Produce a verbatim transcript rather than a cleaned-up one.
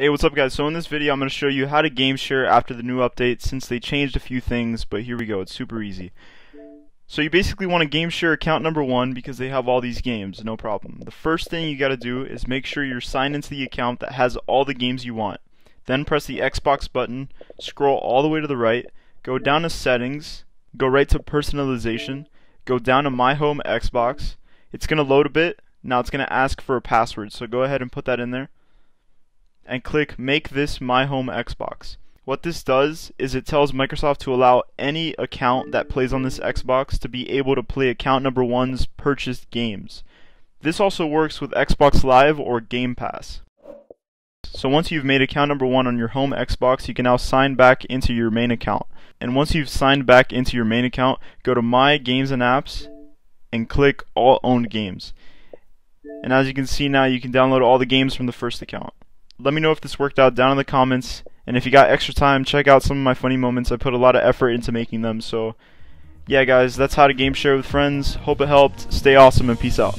Hey, what's up guys? So in this video I'm going to show you how to game share after the new update, since they changed a few things, but here we go, it's super easy. So you basically want to game share account number one because they have all these games, no problem. The first thing you got to do is make sure you're signed into the account that has all the games you want. Then press the Xbox button, scroll all the way to the right, go down to settings, go right to personalization, go down to my home Xbox. It's going to load a bit, now it's going to ask for a password, so go ahead and put that in there. And click make this my home Xbox. What this does is it tells Microsoft to allow any account that plays on this Xbox to be able to play account number one's purchased games. This also works with Xbox Live or Game Pass. So once you've made account number one on your home Xbox, you can now sign back into your main account. And once you've signed back into your main account, go to My Games and Apps and click All Owned Games. And as you can see now, you can download all the games from the first account. Let me know if this worked out down in the comments, and if you got extra time, check out some of my funny moments. I put a lot of effort into making them. So yeah guys, that's how to game share with friends. Hope it helped. Stay awesome and peace out.